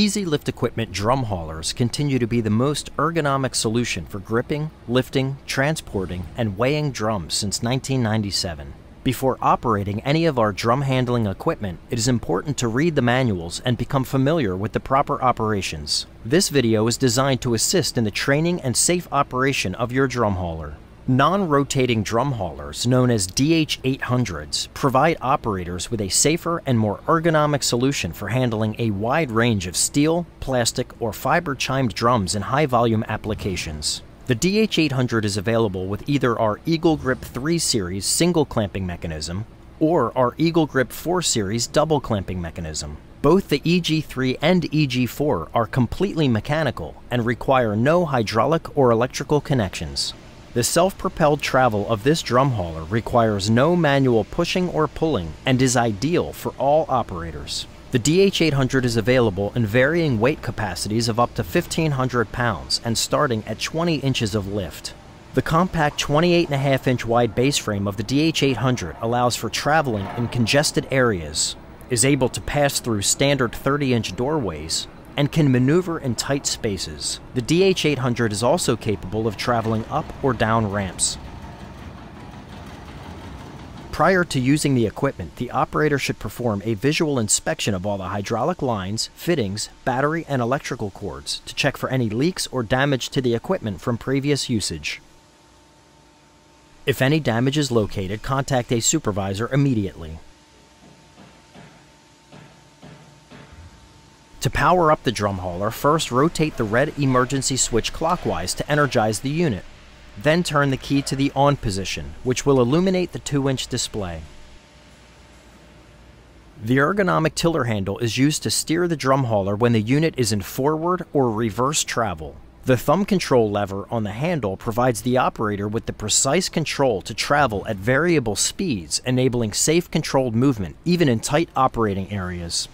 Easy Lift Equipment drum haulers continue to be the most ergonomic solution for gripping, lifting, transporting, and weighing drums since 1997. Before operating any of our drum handling equipment, it is important to read the manuals and become familiar with the proper operations. This video is designed to assist in the training and safe operation of your drum hauler. Non-rotating drum haulers, known as DH800s, provide operators with a safer and more ergonomic solution for handling a wide range of steel, plastic, or fiber chimed drums in high-volume applications. The DH800 is available with either our Eagle Grip 3 Series single clamping mechanism or our Eagle Grip 4 Series double clamping mechanism. Both the EG3 and EG4 are completely mechanical and require no hydraulic or electrical connections. The self-propelled travel of this drum hauler requires no manual pushing or pulling and is ideal for all operators. The DH800 is available in varying weight capacities of up to 1,500 pounds and starting at 20 inches of lift. The compact 28.5-inch wide base frame of the DH800 allows for traveling in congested areas, is able to pass through standard 30-inch doorways, and can maneuver in tight spaces. The DH800 is also capable of traveling up or down ramps. Prior to using the equipment, the operator should perform a visual inspection of all the hydraulic lines, fittings, battery, and electrical cords to check for any leaks or damage to the equipment from previous usage. If any damage is located, contact a supervisor immediately. To power up the drum hauler, first rotate the red emergency switch clockwise to energize the unit. Then turn the key to the on position, which will illuminate the 2-inch display. The ergonomic tiller handle is used to steer the drum hauler when the unit is in forward or reverse travel. The thumb control lever on the handle provides the operator with the precise control to travel at variable speeds, enabling safe controlled movement even in tight operating areas.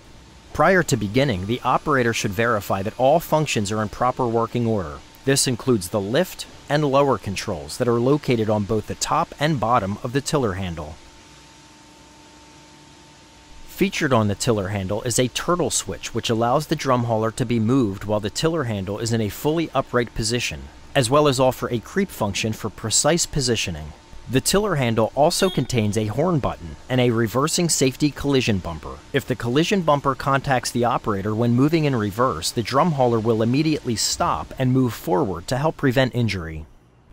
Prior to beginning, the operator should verify that all functions are in proper working order. This includes the lift and lower controls that are located on both the top and bottom of the tiller handle. Featured on the tiller handle is a turtle switch, which allows the drum hauler to be moved while the tiller handle is in a fully upright position, as well as offer a creep function for precise positioning. The tiller handle also contains a horn button and a reversing safety collision bumper. If the collision bumper contacts the operator when moving in reverse, the drum hauler will immediately stop and move forward to help prevent injury.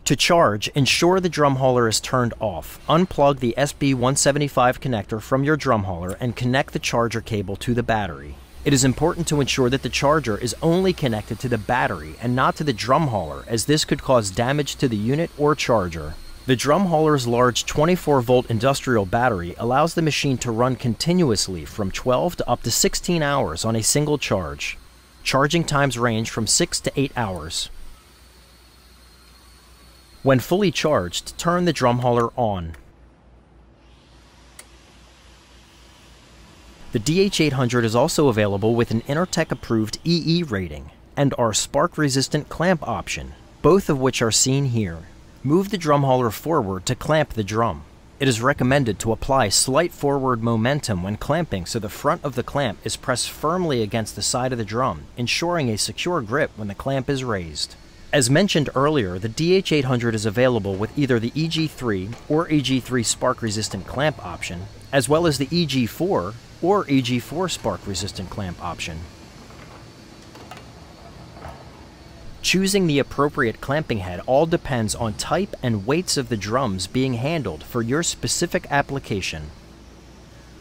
To charge, ensure the drum hauler is turned off. Unplug the SB175 connector from your drum hauler and connect the charger cable to the battery. It is important to ensure that the charger is only connected to the battery and not to the drum hauler, as this could cause damage to the unit or charger. The drum hauler's large 24-volt industrial battery allows the machine to run continuously from 12 to up to 16 hours on a single charge. Charging times range from 6 to 8 hours. When fully charged, turn the drum hauler on. The DH800 is also available with an Intertek-approved EE rating and our spark-resistant clamp option, both of which are seen here. Move the drum hauler forward to clamp the drum. It is recommended to apply slight forward momentum when clamping so the front of the clamp is pressed firmly against the side of the drum, ensuring a secure grip when the clamp is raised. As mentioned earlier, the DH800 is available with either the EG3 or EG3 spark-resistant clamp option, as well as the EG4 or EG4 spark-resistant clamp option. Choosing the appropriate clamping head all depends on type and weights of the drums being handled for your specific application.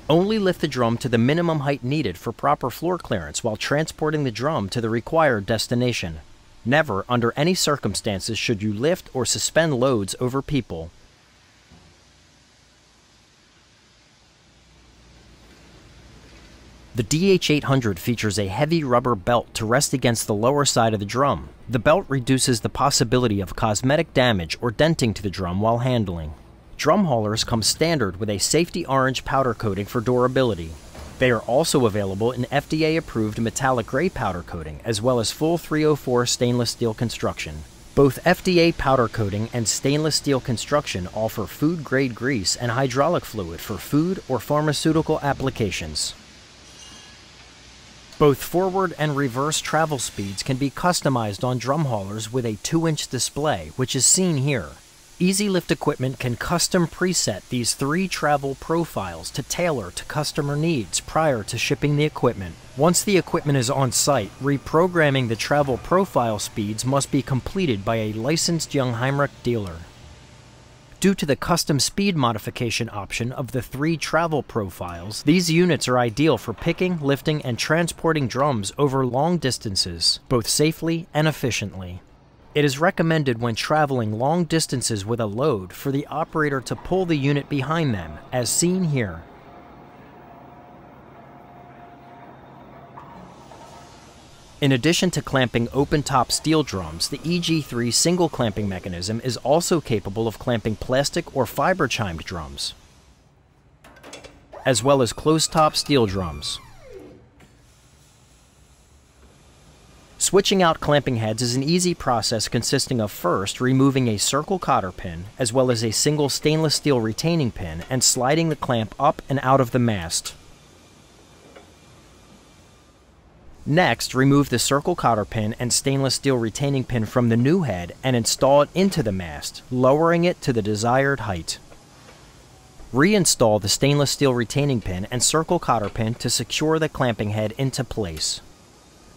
Only lift the drum to the minimum height needed for proper floor clearance while transporting the drum to the required destination. Never, under any circumstances, should you lift or suspend loads over people. The DH800 features a heavy rubber belt to rest against the lower side of the drum. The belt reduces the possibility of cosmetic damage or denting to the drum while handling. Drum haulers come standard with a safety orange powder coating for durability. They are also available in FDA-approved metallic gray powder coating, as well as full 304 stainless steel construction. Both FDA powder coating and stainless steel construction offer food-grade grease and hydraulic fluid for food or pharmaceutical applications. Both forward and reverse travel speeds can be customized on drum haulers with a 2-inch display, which is seen here. Easy Lift Equipment can custom preset these 3 travel profiles to tailor to customer needs prior to shipping the equipment. Once the equipment is on site, reprogramming the travel profile speeds must be completed by a licensed Jungheinrich dealer. Due to the custom speed modification option of the 3 travel profiles, these units are ideal for picking, lifting, and transporting drums over long distances, both safely and efficiently. It is recommended when traveling long distances with a load for the operator to pull the unit behind them, as seen here. In addition to clamping open-top steel drums, the EG3 single clamping mechanism is also capable of clamping plastic or fiber-chimed drums, as well as closed-top steel drums. Switching out clamping heads is an easy process consisting of first removing a circle cotter pin as well as a single stainless steel retaining pin and sliding the clamp up and out of the mast. Next, remove the circle cotter pin and stainless steel retaining pin from the new head and install it into the mast, lowering it to the desired height. Reinstall the stainless steel retaining pin and circle cotter pin to secure the clamping head into place.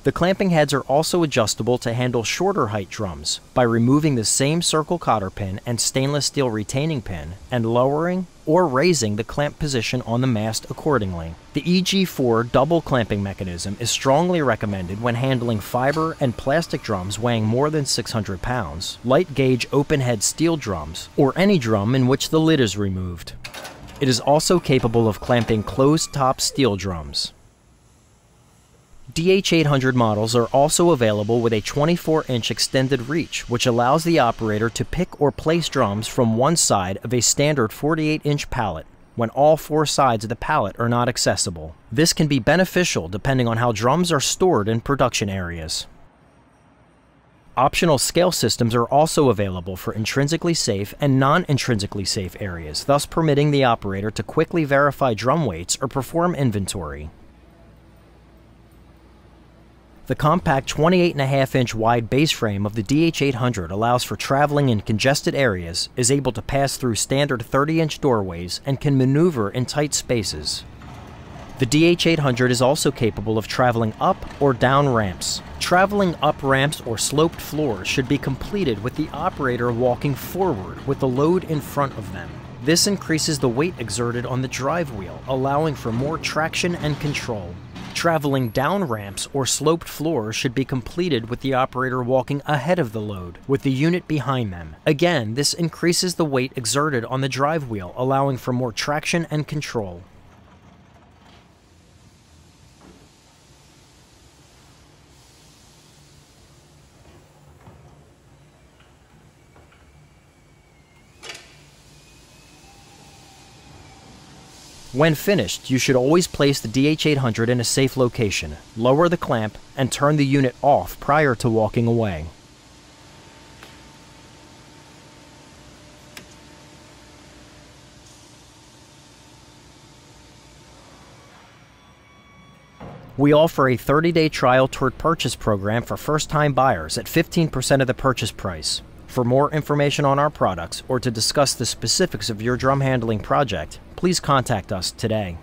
The clamping heads are also adjustable to handle shorter height drums by removing the same circle cotter pin and stainless steel retaining pin and lowering or raising the clamp position on the mast accordingly. The EG4 double clamping mechanism is strongly recommended when handling fiber and plastic drums weighing more than 600 pounds, light gauge open head steel drums, or any drum in which the lid is removed. It is also capable of clamping closed top steel drums. DH800 models are also available with a 24-inch extended reach, which allows the operator to pick or place drums from one side of a standard 48-inch pallet when all 4 sides of the pallet are not accessible. This can be beneficial depending on how drums are stored in production areas. Optional scale systems are also available for intrinsically safe and non-intrinsically safe areas, thus permitting the operator to quickly verify drum weights or perform inventory. The compact 28.5-inch wide base frame of the DH800 allows for traveling in congested areas, is able to pass through standard 30-inch doorways, and can maneuver in tight spaces. The DH800 is also capable of traveling up or down ramps. Traveling up ramps or sloped floors should be completed with the operator walking forward with the load in front of them. This increases the weight exerted on the drive wheel, allowing for more traction and control. Traveling down ramps or sloped floors should be completed with the operator walking ahead of the load, with the unit behind them. Again, this increases the weight exerted on the drive wheel, allowing for more traction and control. When finished, you should always place the DH800 in a safe location, lower the clamp, and turn the unit off prior to walking away. We offer a 30-day trial toward purchase program for first-time buyers at 15% of the purchase price. For more information on our products or to discuss the specifics of your drum handling project, please contact us today.